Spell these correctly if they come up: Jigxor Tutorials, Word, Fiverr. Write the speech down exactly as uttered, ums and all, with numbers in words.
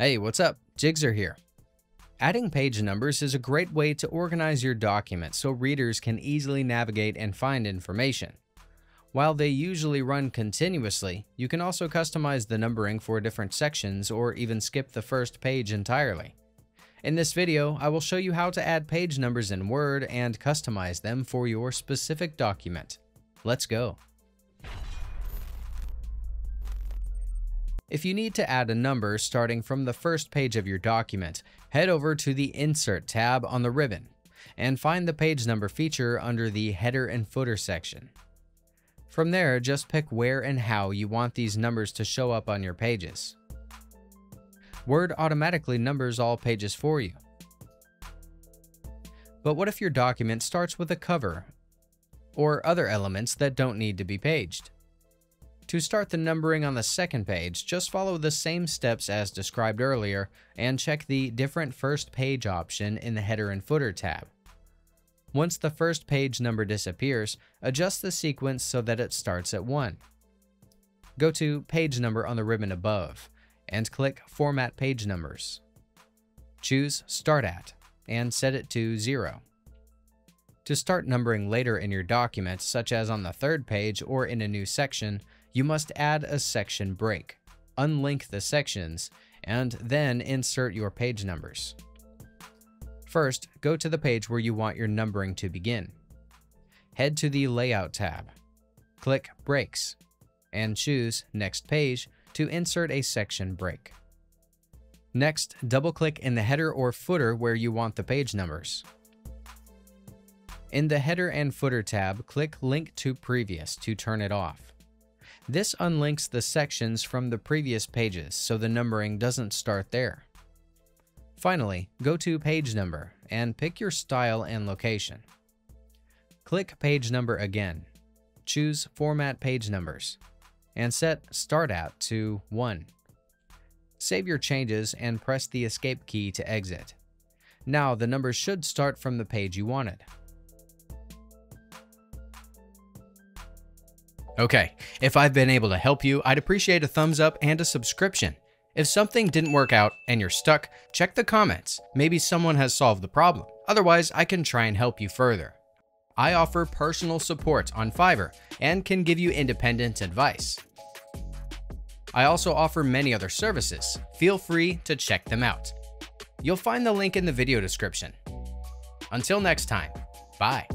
Hey, what's up? Jigxor here. Adding page numbers is a great way to organize your document so readers can easily navigate and find information. While they usually run continuously, you can also customize the numbering for different sections or even skip the first page entirely. In this video, I will show you how to add page numbers in Word and customize them for your specific document. Let's go. If you need to add a number starting from the first page of your document, head over to the Insert tab on the ribbon and find the page number feature under the Header and Footer section. From there, just pick where and how you want these numbers to show up on your pages. Word automatically numbers all pages for you. But what if your document starts with a cover or other elements that don't need to be paged? To start the numbering on the second page, just follow the same steps as described earlier and check the Different First Page option in the Header and Footer tab. Once the first page number disappears, adjust the sequence so that it starts at one. Go to Page Number on the ribbon above and click Format Page Numbers. Choose Start At and set it to zero. To start numbering later in your document, such as on the third page or in a new section, you must add a section break, unlink the sections, and then insert your page numbers. First, go to the page where you want your numbering to begin. Head to the Layout tab, click Breaks, and choose Next Page to insert a section break. Next, double-click in the header or footer where you want the page numbers. In the Header and Footer tab, click Link to Previous to turn it off. This unlinks the sections from the previous pages, so the numbering doesn't start there. Finally, go to Page Number and pick your style and location. Click Page Number again, choose Format Page Numbers, and set Start At to one. Save your changes and press the Escape key to exit. Now the numbers should start from the page you wanted. Okay, if I've been able to help you, I'd appreciate a thumbs up and a subscription. If something didn't work out and you're stuck, check the comments. Maybe someone has solved the problem. Otherwise, I can try and help you further. I offer personal support on Fiverr and can give you independent advice. I also offer many other services. Feel free to check them out. You'll find the link in the video description. Until next time, bye.